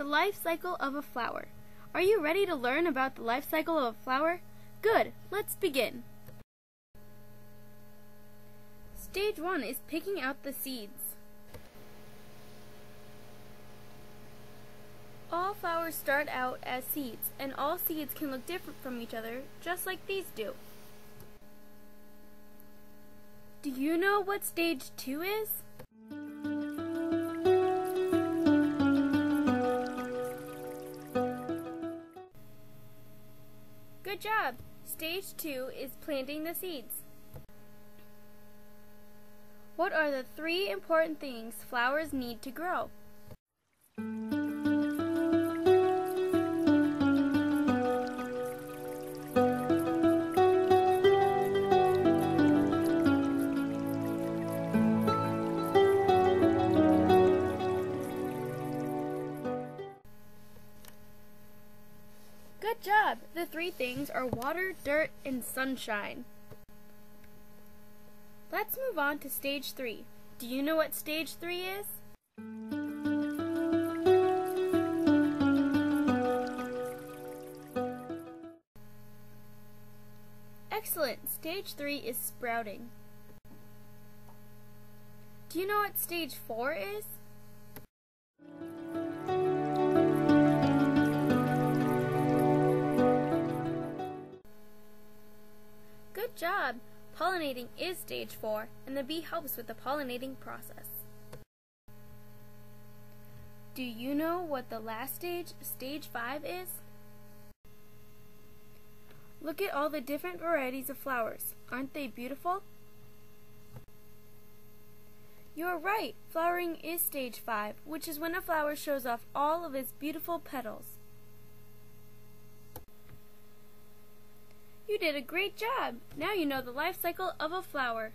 The life cycle of a flower. Are you ready to learn about the life cycle of a flower? Good, let's begin. Stage 1 is picking out the seeds. All flowers start out as seeds, and all seeds can look different from each other, just like these do. Do you know what stage 2 is? Good job! Stage 2 is planting the seeds. What are the 3 important things flowers need to grow? Good job! The 3 things are water, dirt, and sunshine. Let's move on to stage 3. Do you know what stage 3 is? Excellent! Stage 3 is sprouting. Do you know what stage 4 is? Good job! Pollinating is stage 4, and the bee helps with the pollinating process. Do you know what the last stage, stage 5, is? Look at all the different varieties of flowers. Aren't they beautiful? You're right! Flowering is stage 5, which is when a flower shows off all of its beautiful petals. You did a great job! Now you know the life cycle of a flower.